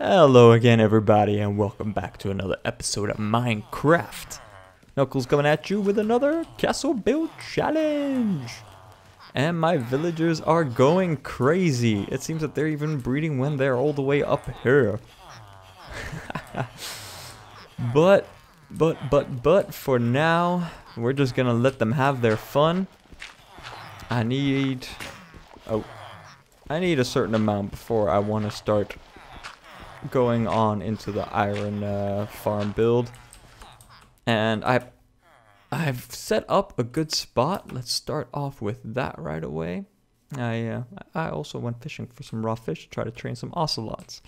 Hello again everybody, and welcome back to another episode of Minecraft. Knuckles coming at you with another Castle Build Challenge! And my villagers are going crazy. It seems that they're even breeding when they're all the way up here. But for now, we're just gonna let them have their fun. I need a certain amount before I want to start going on into the iron farm build, and I've set up a good spot. Let's start off with that right away. I also went fishing for some raw fish to try to train some ocelots,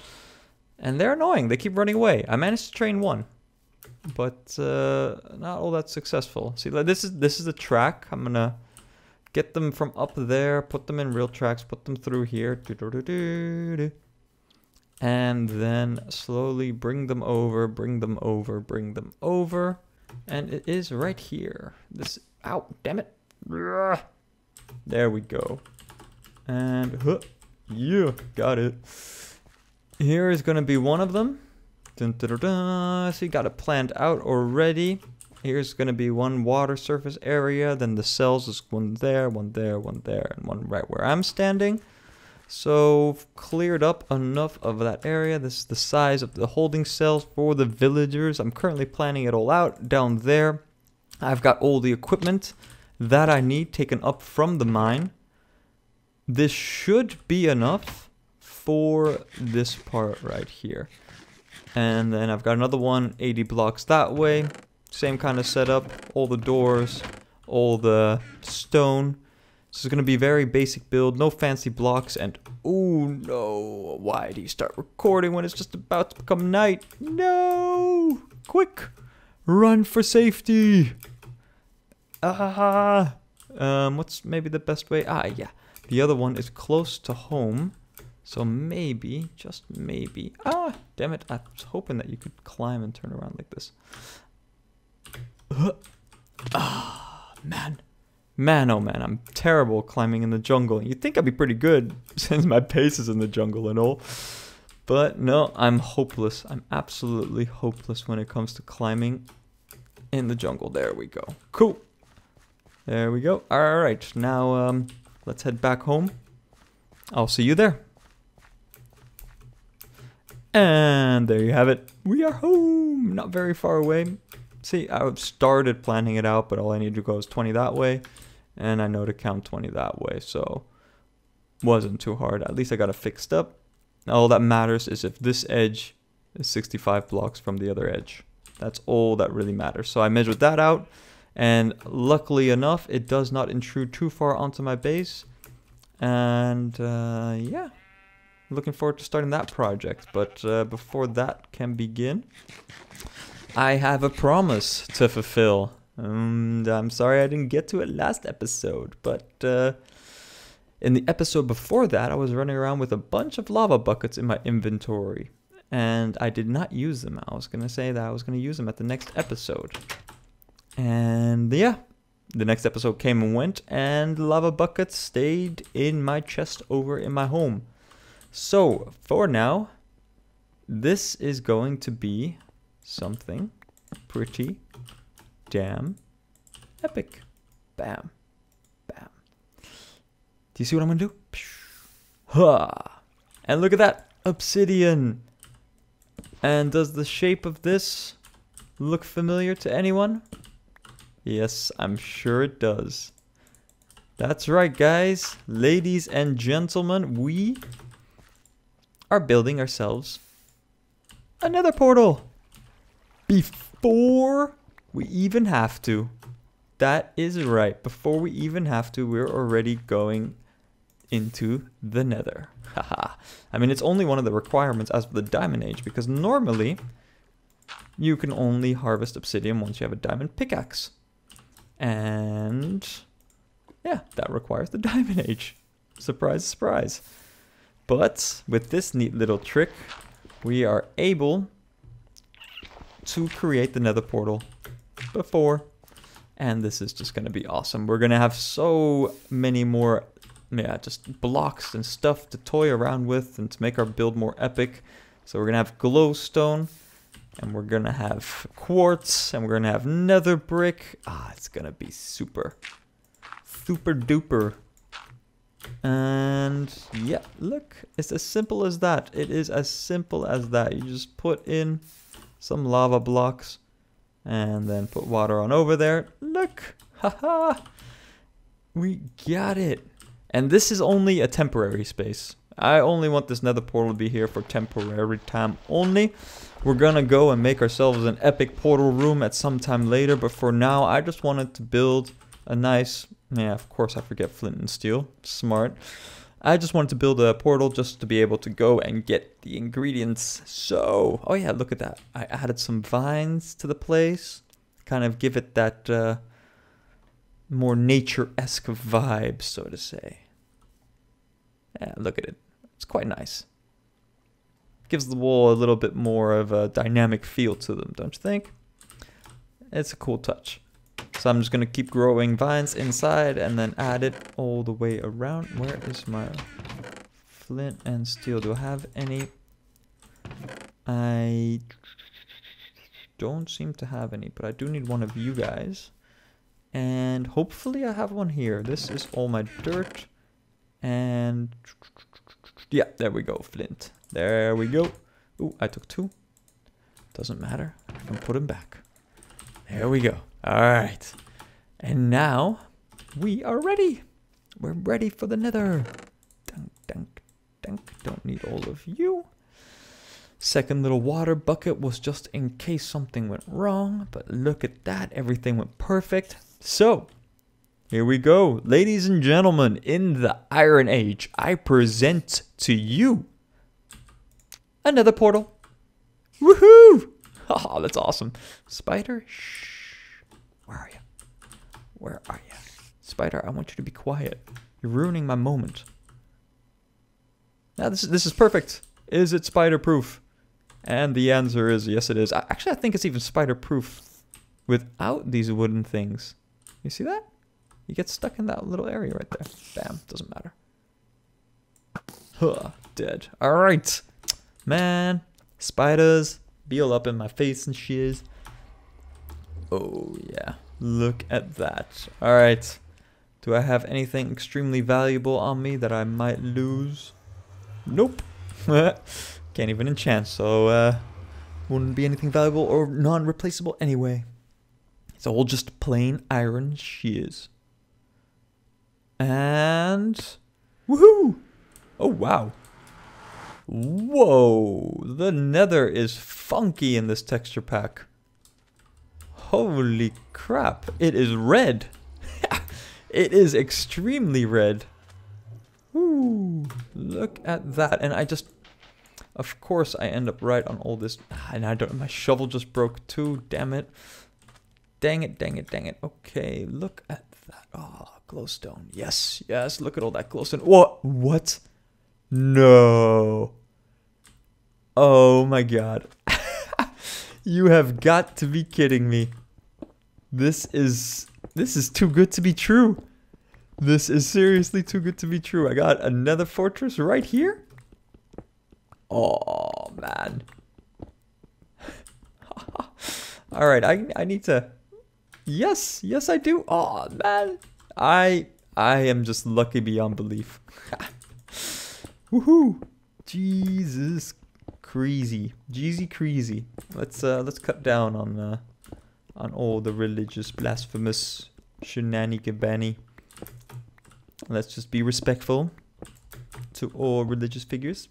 and they're annoying. They keep running away. I managed to train one, but not all that successful. See, this is the track. I'm gonna get them from up there, put them in real tracks, put them through here. And then slowly bring them over, bring them over, bring them over. And it is right here. This, ow, damn it. There we go. And, yeah, got it. Here is gonna be one of them. Dun, dun, dun, dun. So you got it planned out already. Here's gonna be one water surface area, then the cells is one there, one there, one there, and one right where I'm standing. So, cleared up enough of that area. This is the size of the holding cells for the villagers. I'm currently planning it all out down there. I've got all the equipment that I need taken up from the mine. This should be enough for this part right here. And then I've got another one, 80 blocks that way. Same kind of setup, all the doors, all the stone. This is going to be very basic build, no fancy blocks, and oh no, why do you start recording when it's just about to become night? No! Quick! Run for safety! Ah! What's maybe the best way? Ah, yeah. The other one is close to home, so maybe, just maybe. Ah, damn it, I was hoping that you could climb and turn around like this. Ah, man. Man, oh man, I'm terrible climbing in the jungle. You'd think I'd be pretty good since my pace is in the jungle and all. But no, I'm hopeless. I'm absolutely hopeless when it comes to climbing in the jungle. There we go. Cool. There we go. All right, now let's head back home. I'll see you there. And there you have it. We are home. Not very far away. See, I've started planning it out, but all I need to go is 20 that way. And I know to count 20 that way, so wasn't too hard. At least I got it fixed up. All that matters is if this edge is 65 blocks from the other edge. That's all that really matters. So I measured that out, and luckily enough, it does not intrude too far onto my base. And yeah, looking forward to starting that project. But before that can begin, I have a promise to fulfill. I'm sorry I didn't get to it last episode, but in the episode before that, I was running around with a bunch of lava buckets in my inventory, and I did not use them. I was going to say that I was going to use them at the next episode. And yeah, the next episode came and went, and lava buckets stayed in my chest over in my home. So, for now, this is going to be something pretty damn epic. Bam. Bam. Do you see what I'm gonna do? Ha! And look at that! Obsidian! And does the shape of this look familiar to anyone? Yes, I'm sure it does. That's right, guys. Ladies and gentlemen, we are building ourselves another portal. Before we even have to. That is right. Before we even have to, we're already going into the nether. Haha. I mean, it's only one of the requirements as of the Diamond Age, because normally you can only harvest obsidian once you have a diamond pickaxe. And yeah, that requires the Diamond Age. Surprise, surprise. But with this neat little trick, we are able to create the nether portal before, and this is just going to be awesome. We're going to have so many more, yeah, just blocks and stuff to toy around with and to make our build more epic. So we're gonna have glowstone, and we're gonna have quartz, and we're gonna have nether brick. Ah, it's gonna be super, super duper. And yeah, look, it's as simple as that. It is as simple as that. You just put in some lava blocks and then put water on over there. Look, haha, we got it. And this is only a temporary space. I only want this nether portal to be here for temporary time only. We're gonna go and make ourselves an epic portal room at some time later, but for now I just wanted to build a nice, yeah, of course I forget flint and steel, smart. I just wanted to build a portal just to be able to go and get the ingredients. So, oh yeah, look at that. I added some vines to the place, kind of give it that more nature-esque vibe, so to say. Yeah, look at it. It's quite nice. Gives the wall a little bit more of a dynamic feel to them, don't you think? It's a cool touch. So I'm just going to keep growing vines inside and then add it all the way around. Where is my flint and steel? Do I have any? I don't seem to have any, but I do need one of you guys. And hopefully I have one here. This is all my dirt. And yeah, there we go, flint. There we go. Ooh, I took two. Doesn't matter. I can put them back. There we go. All right, and now we are ready. We're ready for the nether. Dunk, dunk, dunk. Don't need all of you. Second little water bucket was just in case something went wrong, but look at that. Everything went perfect. So here we go. Ladies and gentlemen, in the Iron Age, I present to you another portal. Woohoo! Oh, that's awesome. Spider, shh. Where are you? Where are you? Spider, I want you to be quiet. You're ruining my moment. Now this is perfect. Is it spider-proof? And the answer is yes, it is. Actually, I think it's even spider-proof without these wooden things. You see that? You get stuck in that little area right there. Bam, doesn't matter. Huh, dead. All right. Man, spiders be all up in my face and shiz. Oh yeah, look at that. All right, do I have anything extremely valuable on me that I might lose? Nope. Can't even enchant, so wouldn't be anything valuable or non-replaceable anyway. It's all just plain iron shears. And woohoo! Oh wow. Whoa, the nether is funky in this texture pack. Holy crap, it is red. It is extremely red. Ooh, look at that. And I just, of course, I end up right on all this. And I don't, my shovel just broke too, damn it. Dang it, dang it, dang it. Okay, look at that. Oh, glowstone. Yes, yes, look at all that glowstone. What? What? No. Oh my god. You have got to be kidding me. This is too good to be true. This is seriously too good to be true. I got another fortress right here. Oh, man. All right, I need to. Yes, yes I do. Oh, man. I am just lucky beyond belief. Woohoo. Jesus Christ. Crazy, jeezy crazy. Let's cut down on all the religious blasphemous shenanigans. Let's just be respectful to all religious figures.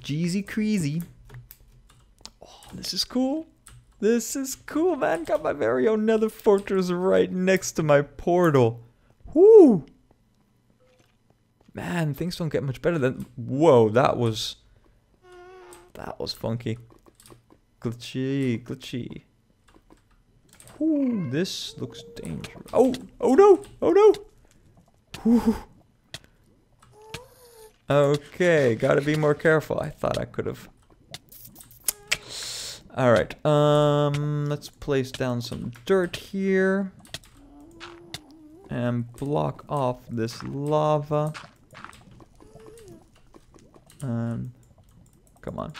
Jeezy crazy. Oh, this is cool. This is cool, man. Got my very own nether fortress right next to my portal. Whoo! Man, things don't get much better than. Whoa, that was. That was funky. Glitchy, glitchy. Ooh, this looks dangerous. Oh, oh no, oh no. Ooh. Okay, gotta be more careful. I thought I could have. All right, let's place down some dirt here. And block off this lava. come on.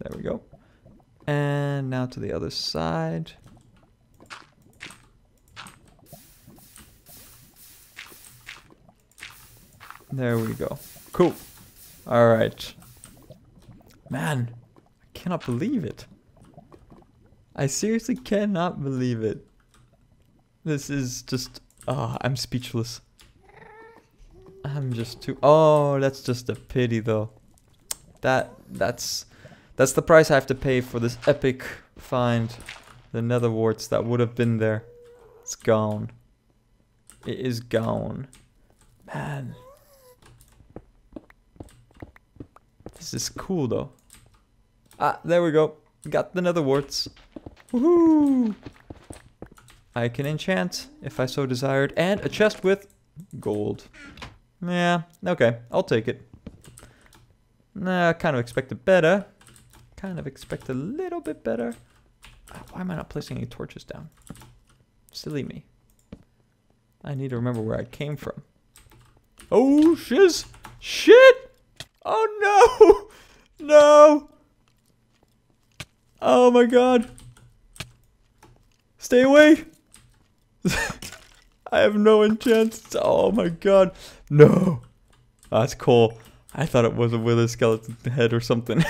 There we go. And now to the other side. There we go. Cool. All right. Man, I cannot believe it. I seriously cannot believe it. This is just... Oh, I'm speechless. I'm just too... Oh, that's just a pity, though. That's the price I have to pay for this epic find. The nether warts that would have been there. It's gone. It is gone. Man. This is cool, though. Ah, there we go. Got the nether warts. Woohoo! I can enchant if I so desired. And a chest with gold. Yeah, okay. I'll take it. Nah, I kind of expected better. Kind of expect a little bit better. Why am I not placing any torches down? Silly me. I need to remember where I came from. Oh, shiz! Shit! Oh, no! No! Oh, my God. Stay away! I have no enchants. Oh my God. No. Oh, that's cool. I thought it was a wither skeleton head or something.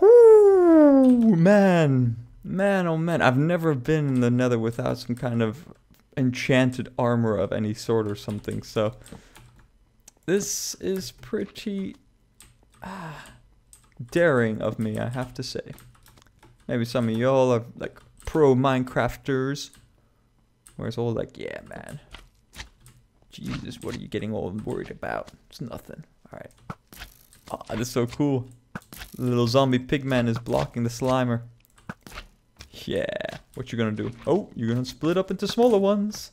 Whoo, man. Man, oh man. I've never been in the nether without some kind of enchanted armor of any sort or something. So this is pretty daring of me, I have to say. Maybe some of y'all are like pro Minecrafters. Where it's all like, yeah, man. Jesus, what are you getting all worried about? It's nothing. All right. Oh, that is so cool. The little zombie pigman is blocking the slimer. Yeah. What you gonna do? Oh, you're gonna split up into smaller ones.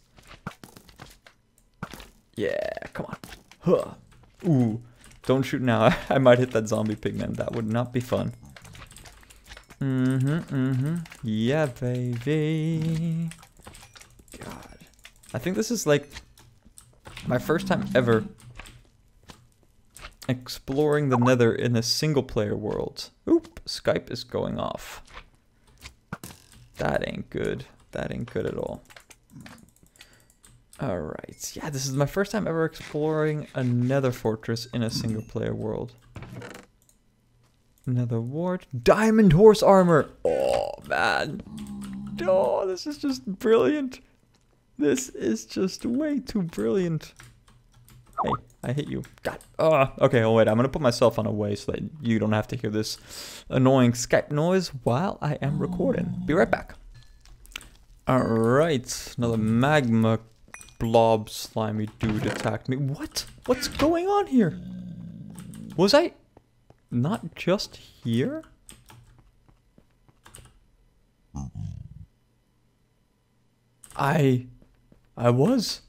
Yeah, come on. Huh. Ooh, don't shoot now. I might hit that zombie pigman. That would not be fun. Yeah, baby. God. I think this is like my first time ever exploring the nether in a single player world. Oop, Skype is going off. That ain't good. That ain't good at all. Alright. Yeah, this is my first time ever exploring a nether fortress in a single player world. Nether wart. Diamond horse armor. Oh, man. Oh, this is just brilliant. This is just way too brilliant. Hey, I hit you. God. Oh, okay, oh wait. I'm going to put myself on away so that you don't have to hear this annoying Skype noise while I am recording. Be right back. All right. Another magma blob slimy dude attacked me. What? What's going on here? Was I not just here? I was.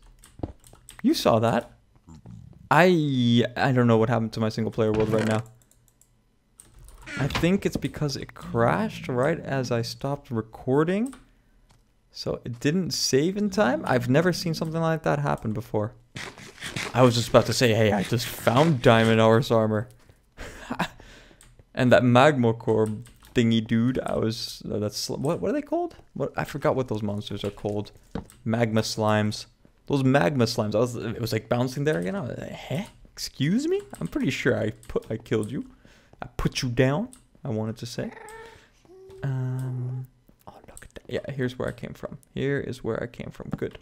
You saw that. I don't know what happened to my single player world right now. I think it's because it crashed right as I stopped recording. So it didn't save in time. I've never seen something like that happen before. I was just about to say, hey, I just found diamond horse armor. And that magma core thingy dude, I was that's what are they called? What, I forgot what those monsters are called. Magma slimes. Those magma slimes. It was like bouncing there again. I was like, "Huh? Excuse me? I'm pretty sure I killed you. I put you down." I wanted to say. Oh, look at that. Yeah, here's where I came from. Here is where I came from. Good.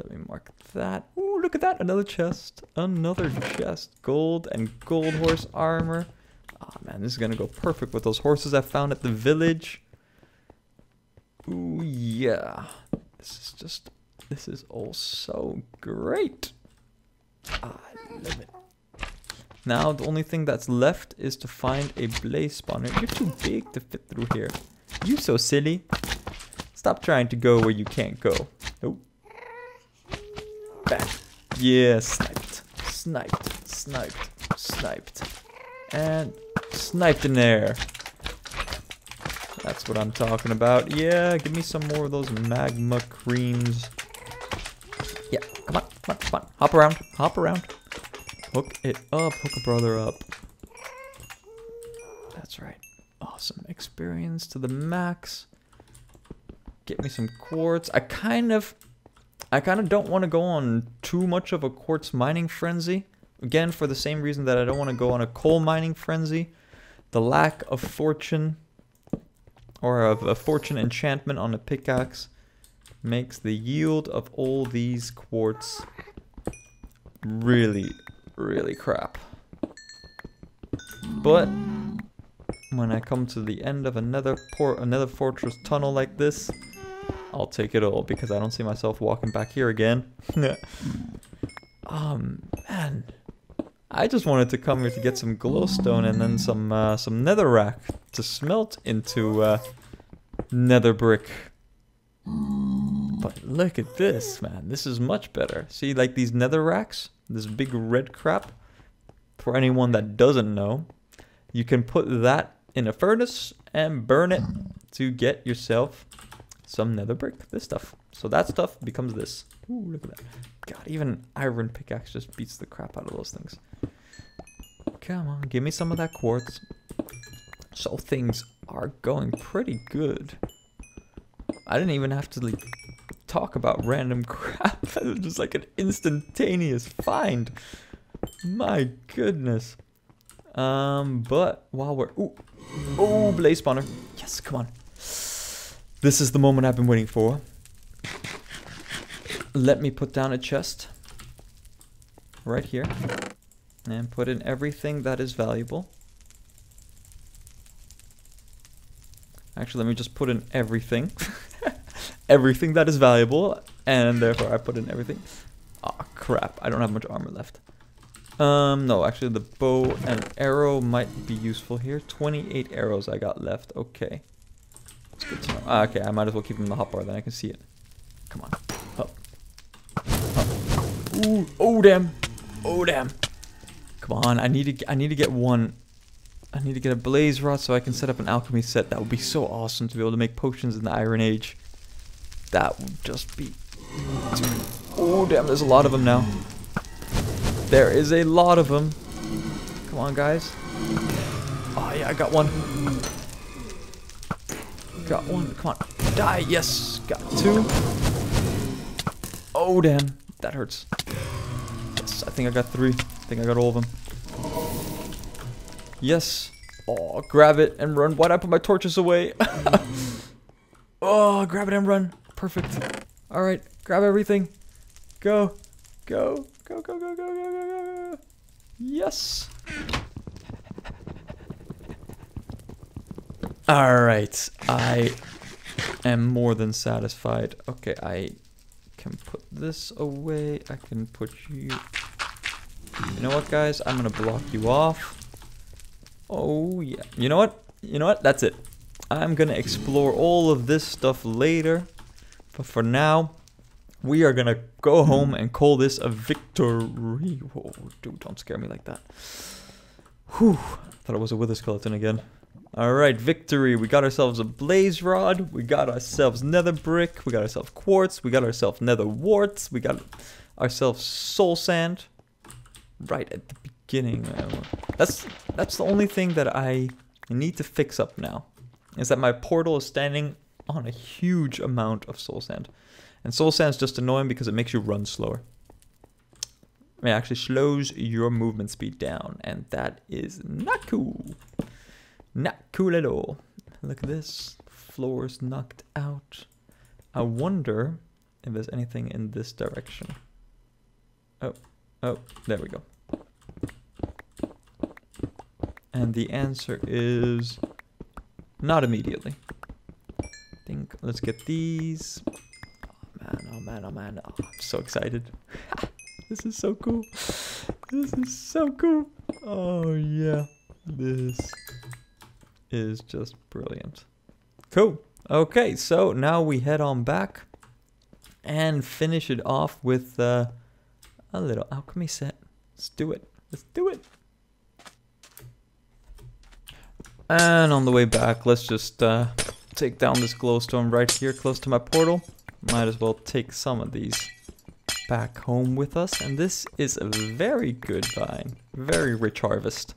Let me mark that. Ooh, look at that. Another chest. Another chest. Gold and gold horse armor. Oh man, this is gonna go perfect with those horses I found at the village. Ooh, yeah. This is all so great. I love it. Now, the only thing that's left is to find a blaze spawner. You're too big to fit through here. You so silly. Stop trying to go where you can't go. Oh. Back. Yeah, sniped. Sniped. Sniped. Sniped. And sniped in there. That's what I'm talking about. Yeah, give me some more of those magma creams. Yeah, come on, come on, come on. Hop around, hop around. Hook it up, hook a brother up. That's right. Awesome. Experience to the max. Get me some quartz. I kind of don't want to go on too much of a quartz mining frenzy. Again, for the same reason that I don't want to go on a coal mining frenzy. The lack of fortune, or of a fortune enchantment on a pickaxe, makes the yield of all these quartz really, really crap. But when I come to the end of another fortress tunnel like this, I'll take it all, because I don't see myself walking back here again. Man, I just wanted to come here to get some glowstone and then some netherrack to smelt into nether brick. But look at this, man. This is much better. See, like these nether racks, this big red crap. For anyone that doesn't know, you can put that in a furnace and burn it to get yourself some nether brick. This stuff. So that stuff becomes this. Ooh, look at that. God, even iron pickaxe just beats the crap out of those things. Come on, give me some of that quartz. So things are going pretty good. I didn't even have to like talk about random crap. It was just like an instantaneous find. My goodness. But while we're oh, blaze spawner. Yes, come on. This is the moment I've been waiting for. Let me put down a chest right here and put in everything that is valuable. Actually, let me just put in everything. Everything that is valuable, and therefore I put in everything. Aw, crap, I don't have much armor left. No, actually the bow and arrow might be useful here. 28 arrows I got left, okay. That's good to know. Ah, okay, I might as well keep them in the hotbar, then I can see it. Come on, up. Up. Ooh, oh damn, oh damn. Come on, I need to get one. I need to get a blaze rod so I can set up an alchemy set. That would be so awesome to be able to make potions in the Iron Age. That would just be... Oh, damn, there's a lot of them now. There is a lot of them. Come on, guys. Oh, yeah, I got one. Got one. Come on. Die. Yes. Got two. Oh, damn. That hurts. Yes, I think I got three. I think I got all of them. Yes. Oh, grab it and run. Why'd I put my torches away? Oh, grab it and run. Perfect. All right, grab everything. Go. Go. Go, go, go, go, go, go. Yes. All right. I am more than satisfied. Okay, I can put this away. I can put you... You know what, guys? I'm going to block you off. Oh yeah, you know what? You know what? That's it. I'm gonna explore all of this stuff later, but for now, we are gonna go home and call this a victory. Whoa, dude, don't scare me like that. Whew, thought it was a wither skeleton again. All right, victory. We got ourselves a blaze rod. We got ourselves nether brick. We got ourselves quartz. We got ourselves nether warts. We got ourselves soul sand. Right at the beginning. That's the only thing that I need to fix up now, is that my portal is standing on a huge amount of soul sand. And soul sand's just annoying because it makes you run slower. It actually slows your movement speed down, and that is not cool. Not cool at all. Look at this. Floor's knocked out. I wonder if there's anything in this direction. Oh, oh, there we go. And the answer is not immediately. I think, let's get these. Oh man, oh man, oh man. Oh, I'm so excited. This is so cool. This is so cool. Oh yeah. This is just brilliant. Cool. Okay, so now we head on back and finish it off with a little alchemy set. Let's do it. Let's do it. And on the way back, let's just take down this glowstone right here close to my portal. Might as well take some of these. back home with us, and this is a very good vine, very rich harvest.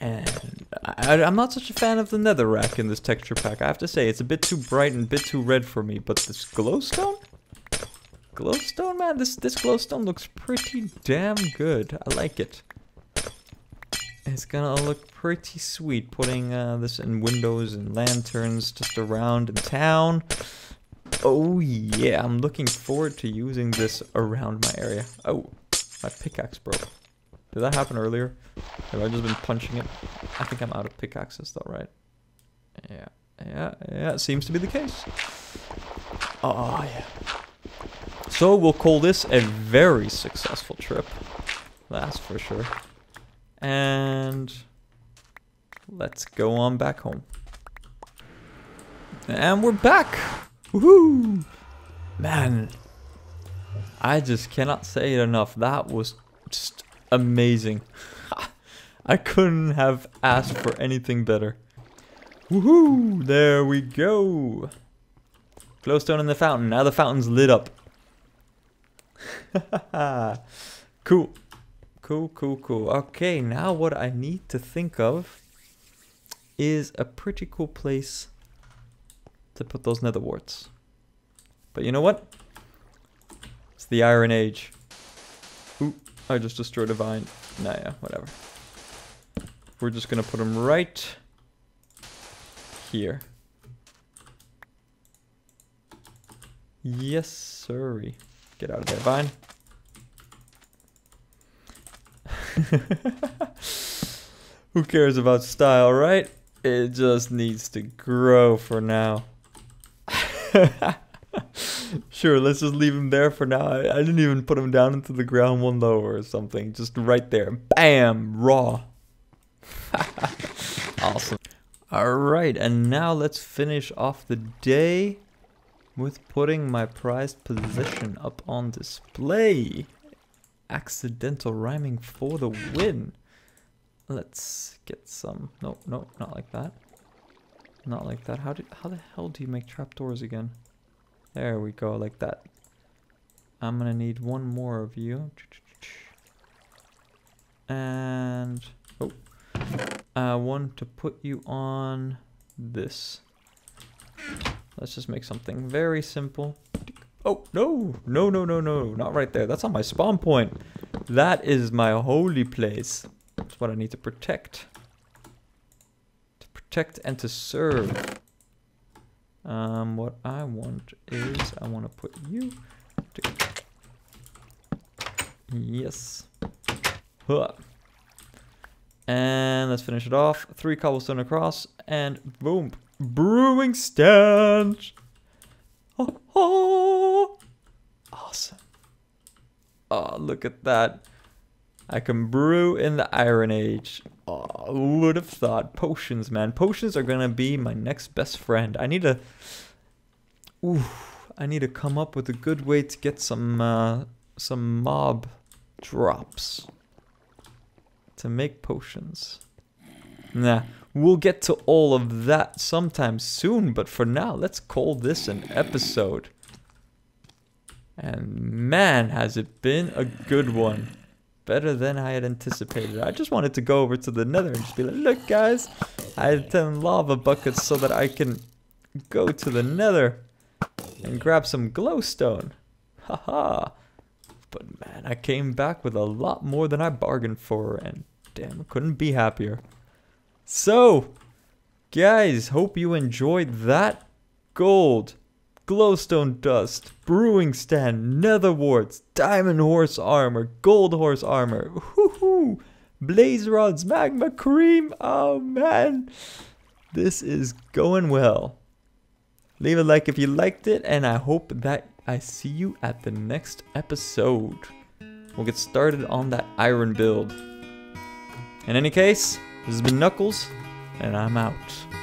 And I'm not such a fan of the netherrack in this texture pack. I have to say, it's a bit too bright and a bit too red for me. But this glowstone? Glowstone, man, this glowstone looks pretty damn good. I like it. It's gonna look pretty sweet, putting this in windows and lanterns just around in town. Oh yeah, I'm looking forward to using this around my area. Oh, my pickaxe broke. Did that happen earlier? Have I just been punching it? I think I'm out of pickaxes though, right? Yeah, it seems to be the case. Oh yeah. So we'll call this a very successful trip. That's for sure. And let's go on back home. And we're back! Woohoo! Man, I just cannot say it enough. That was just amazing. I couldn't have asked for anything better. Woohoo! There we go. Glowstone in the fountain. Now the fountain's lit up. Cool. Cool. Okay, now what I need to think of is a pretty cool place to put those nether warts. But you know what? It's the Iron Age. Ooh, I just destroyed a vine. Nah, yeah, whatever. We're just gonna put them right here. Yes, sorry. Get out of there, vine. Who cares about style, right? It just needs to grow for now. Sure, let's just leave him there for now. I didn't even put him down into the ground one lower or something. Just right there. Bam! Raw. Awesome. Alright, and now let's finish off the day with putting my prized possession up on display. Accidental rhyming for the win. Let's get some. No, not like that. Not like that. How the hell do you make trapdoors again? There we go, like that. I'm gonna need one more of you. And oh, I want to put you on this. Let's just make something very simple. Oh, no, not right there. That's not my spawn point. That is my holy place. That's what I need to protect. To protect and to serve. What I want is, I want to put you to... Yes. Huh. And let's finish it off. 3 cobblestone across and boom. Brewing stand. Oh, awesome. Oh, look at that. I can brew in the Iron Age. Oh, would have thought. Potions, man. Potions are gonna be my next best friend. I need to... Ooh, I need to come up with a good way to get some mob drops to make potions. Nah. We'll get to all of that sometime soon, but for now, let's call this an episode. And man, has it been a good one. Better than I had anticipated. I just wanted to go over to the nether and just be like, look guys, I have 10 lava buckets so that I can go to the nether and grab some glowstone. Haha. But man, I came back with a lot more than I bargained for, and damn, couldn't be happier. So, guys, hope you enjoyed that. Gold, glowstone dust, brewing stand, nether warts, diamond horse armor, gold horse armor, woohoo, blaze rods, magma cream. Oh man, this is going well. Leave a like if you liked it, and I hope that I see you at the next episode. We'll get started on that iron build. In any case, this has been Knuckles, and I'm out.